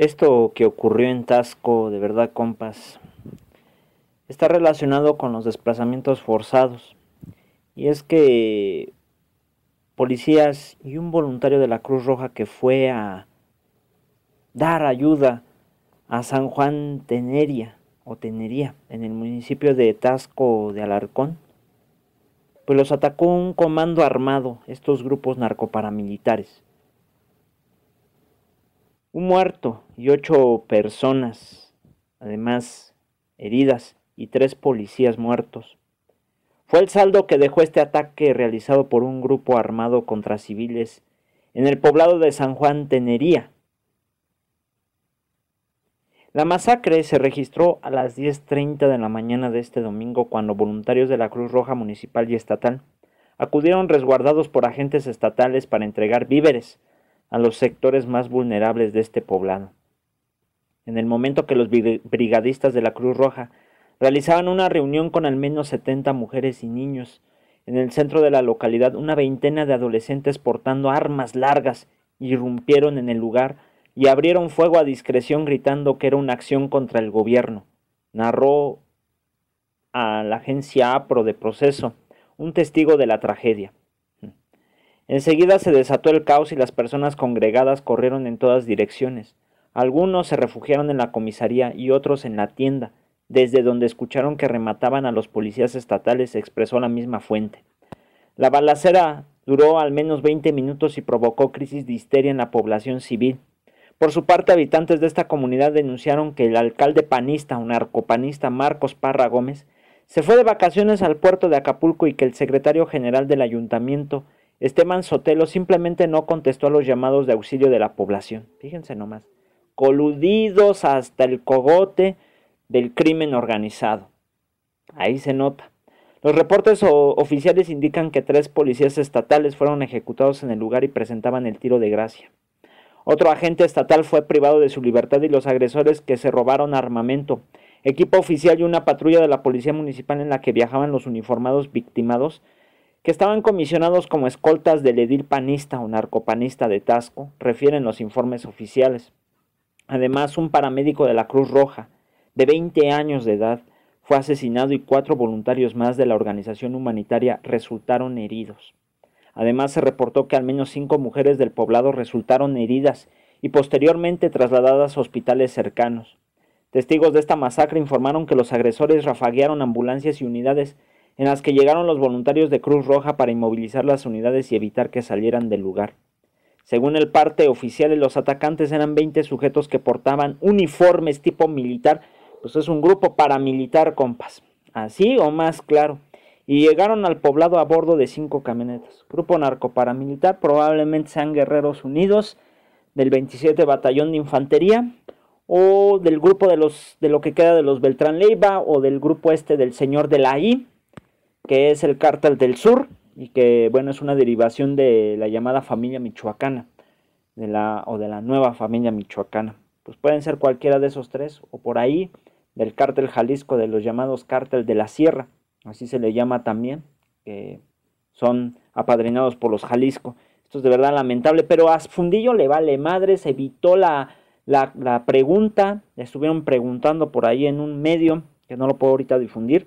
Esto que ocurrió en Taxco, de verdad, compas, está relacionado con los desplazamientos forzados. Y es que policías y un voluntario de la Cruz Roja que fue a dar ayuda a San Juan Tenería, o Tenería, en el municipio de Taxco de Alarcón, pues los atacó un comando armado, estos grupos narcoparamilitares. Un muerto y 8 personas, además heridas, y 3 policías muertos. Fue el saldo que dejó este ataque realizado por un grupo armado contra civiles en el poblado de San Juan Tenería. La masacre se registró a las 10:30 de la mañana de este domingo, cuando voluntarios de la Cruz Roja Municipal y Estatal acudieron resguardados por agentes estatales para entregar víveres a los sectores más vulnerables de este poblado. En el momento que los brigadistas de la Cruz Roja realizaban una reunión con al menos 70 mujeres y niños en el centro de la localidad, una veintena de adolescentes portando armas largas irrumpieron en el lugar y abrieron fuego a discreción, gritando que era una acción contra el gobierno, narró a la agencia APRO de Proceso un testigo de la tragedia. Enseguida se desató el caos y las personas congregadas corrieron en todas direcciones. Algunos se refugiaron en la comisaría y otros en la tienda, desde donde escucharon que remataban a los policías estatales, expresó la misma fuente. La balacera duró al menos 20 minutos y provocó crisis de histeria en la población civil. Por su parte, habitantes de esta comunidad denunciaron que el alcalde panista, un narcopanista, Marcos Parra Gómez, se fue de vacaciones al puerto de Acapulco y que el secretario general del ayuntamiento, Esteban Sotelo, simplemente no contestó a los llamados de auxilio de la población. Fíjense nomás, coludidos hasta el cogote del crimen organizado. Ahí se nota. Los reportes oficiales indican que 3 policías estatales fueron ejecutados en el lugar y presentaban el tiro de gracia. Otro agente estatal fue privado de su libertad y los agresores, que se robaron armamento, equipo oficial y una patrulla de la policía municipal en la que viajaban los uniformados victimados, que estaban comisionados como escoltas del edil panista o narcopanista de Taxco, refieren los informes oficiales. Además, un paramédico de la Cruz Roja, de 20 años de edad, fue asesinado y 4 voluntarios más de la organización humanitaria resultaron heridos. Además, se reportó que al menos 5 mujeres del poblado resultaron heridas y posteriormente trasladadas a hospitales cercanos. Testigos de esta masacre informaron que los agresores rafaguearon ambulancias y unidades en las que llegaron los voluntarios de Cruz Roja para inmovilizar las unidades y evitar que salieran del lugar. Según el parte oficial, los atacantes eran 20 sujetos que portaban uniformes tipo militar, pues es un grupo paramilitar, compas, así o más claro, y llegaron al poblado a bordo de 5 camionetas. Grupo narcoparamilitar, probablemente sean Guerreros Unidos, del 27 Batallón de Infantería, o del grupo de lo que queda de los Beltrán Leyva, o del grupo del señor de la I, que es el Cártel del Sur, y que, bueno, es una derivación de la llamada Familia Michoacana, o de la Nueva Familia Michoacana. Pues pueden ser cualquiera de esos 3, o por ahí, del Cártel Jalisco, de los llamados Cártel de la Sierra, así se le llama también, que son apadrinados por los Jalisco. Esto es de verdad lamentable, pero a Asfundillo le vale madre, se evitó la pregunta, le estuvieron preguntando por ahí en un medio, que no lo puedo ahorita difundir,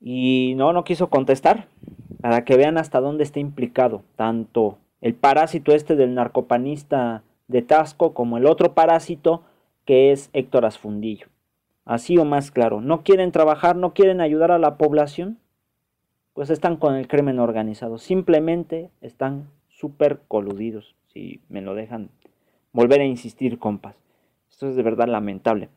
y no quiso contestar, para que vean hasta dónde está implicado tanto el parásito del narcopanista de Taxco como el otro parásito, que es Héctor Asfundillo. Así o más claro, no quieren trabajar, no quieren ayudar a la población, pues están con el crimen organizado, simplemente están súper coludidos, si me lo dejan volver a insistir, compas. Esto es de verdad lamentable.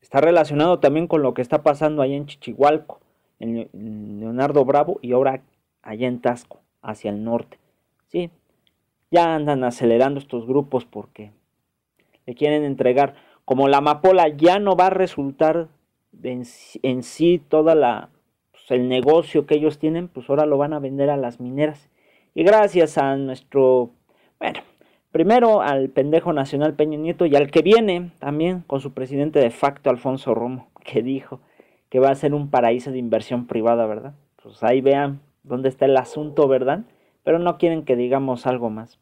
Está relacionado también con lo que está pasando allá en Chichihualco, en Leonardo Bravo, y ahora allá en Taxco, hacia el norte. Sí, ya andan acelerando estos grupos porque le quieren entregar, como la amapola ya no va a resultar en sí toda el negocio que ellos tienen, pues ahora lo van a vender a las mineras. Y gracias a nuestro, primero al pendejo nacional Peña Nieto y al que viene también con su presidente de facto Alfonso Romo, que dijo que va a ser un paraíso de inversión privada, ¿verdad? Pues ahí vean dónde está el asunto, ¿verdad? Pero no quieren que digamos algo más.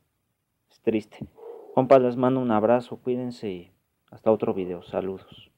triste. Compas, les mando un abrazo, cuídense y hasta otro video. Saludos.